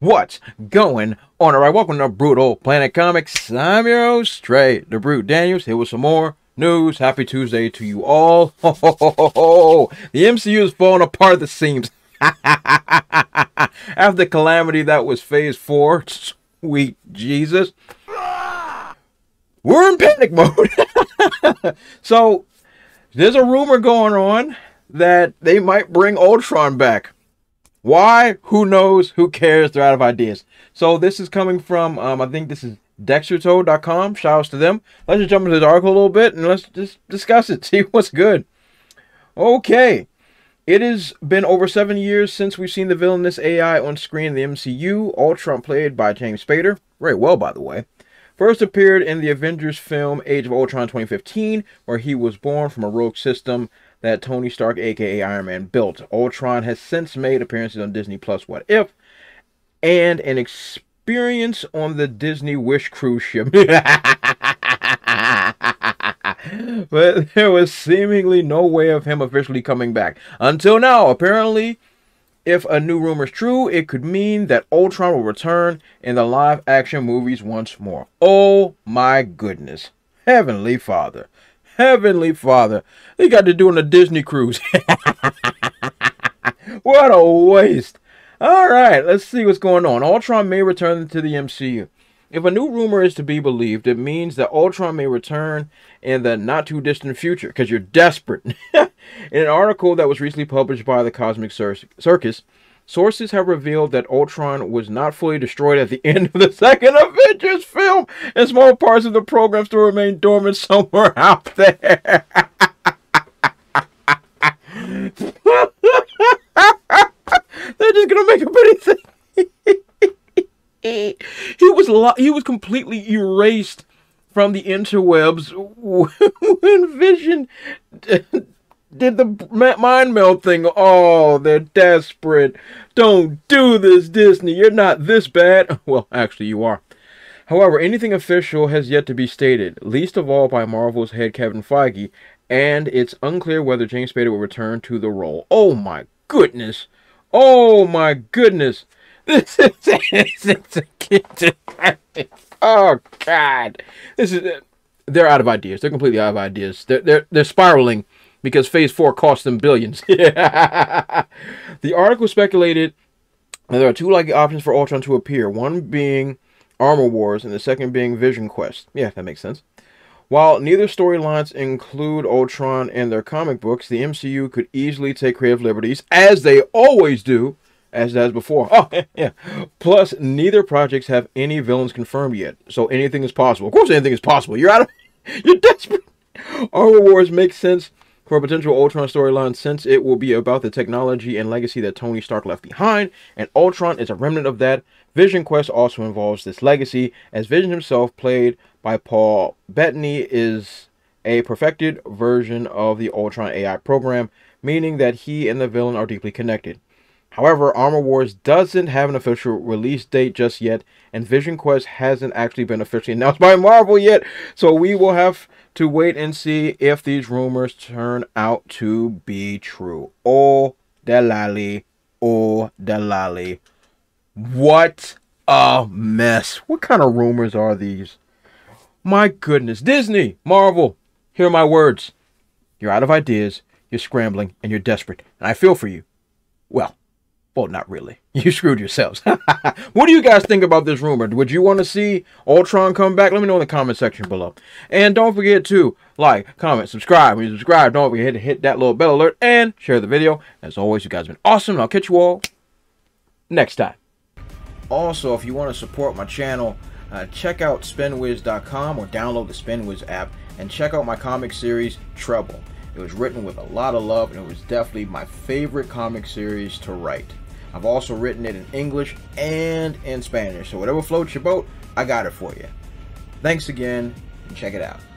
What's going on? All right, welcome to Brutal Planet Comics. I'm your O'Stray, the Brute Daniels, here with some more news. Happy Tuesday to you all. Ho, ho, ho, ho, ho. The MCU is falling apart at the seams. After the calamity that was Phase 4, sweet Jesus. We're in panic mode. So, there's a rumor going on that they might bring Ultron back. Why? Who knows? Who cares? They're out of ideas. So this is coming from, I think this is DexterToe.com. Shoutouts to them. Let's just jump into the article a little bit and let's just discuss it. See what's good. Okay. It has been over 7 years since we've seen the villainous AI on screen in the MCU. Ultron, played by James Spader, very well by the way, first appeared in the Avengers film Age of Ultron 2015, where he was born from a rogue system that Tony Stark, aka Iron Man, built. Ultron has since made appearances on Disney Plus, What If, and an experience on the Disney Wish cruise ship. But there was seemingly no way of him officially coming back. Until now, apparently, if a new rumor is true, it could mean that Ultron will return in the live-action movies once more. Oh my goodness. Heavenly Father. Heavenly Father, they got to do on a Disney cruise. What a waste. All right, let's see what's going on. Ultron may return to the MCU. If a new rumor is to be believed, it means that Ultron may return in the not-too-distant future, because you're desperate. In an article that was recently published by the Cosmic Circus, sources have revealed that Ultron was not fully destroyed at the end of the second Avengers film, and small parts of the program still remain dormant somewhere out there. They're just gonna make up anything. He was completely erased from the interwebs when Vision did the mind meld thing. Oh, they're desperate. Don't do this, Disney. You're not this bad. Well, actually, you are. However, anything official has yet to be stated, least of all by Marvel's head Kevin Feige, and it's unclear whether James Spader will return to the role. Oh, my goodness. Oh, my goodness. This is... oh, God. This is... They're out of ideas. They're completely out of ideas. They're spiraling, because Phase 4 cost them billions. The article speculated that there are two likely options for Ultron to appear, one being Armor Wars and the second being Vision Quest. Yeah, that makes sense. While neither storylines include Ultron in their comic books, the MCU could easily take creative liberties, as they always do, as it has before. Oh, yeah. Plus, neither projects have any villains confirmed yet, so anything is possible. Of course anything is possible. You're out of... You're desperate. Armor Wars makes sense for a potential Ultron storyline, since it will be about the technology and legacy that Tony Stark left behind, and Ultron is a remnant of that. Vision Quest also involves this legacy, as Vision himself, played by Paul Bettany, is a perfected version of the Ultron AI program, meaning that he and the villain are deeply connected. However, Armor Wars doesn't have an official release date just yet, and Vision Quest hasn't actually been officially announced by Marvel yet, so we will have to wait and see if these rumors turn out to be true. Oh, Delali. Oh, Delali. What a mess. What kind of rumors are these? My goodness. Disney, Marvel, hear my words. You're out of ideas, you're scrambling, and you're desperate. And I feel for you. Well, not really. You screwed yourselves. What do you guys think about this rumor? Would you want to see Ultron come back? Let me know in the comment section below. And don't forget to like, comment, subscribe. When you subscribe, don't forget to hit that little bell alert and share the video. As always, you guys have been awesome, and I'll catch you all next time. Also, if you want to support my channel, check out SpinWiz.com or download the SpinWiz app and check out my comic series, Treble. It was written with a lot of love, and it was definitely my favorite comic series to write. I've also written it in English and in Spanish, so whatever floats your boat, I got it for you. Thanks again, and check it out.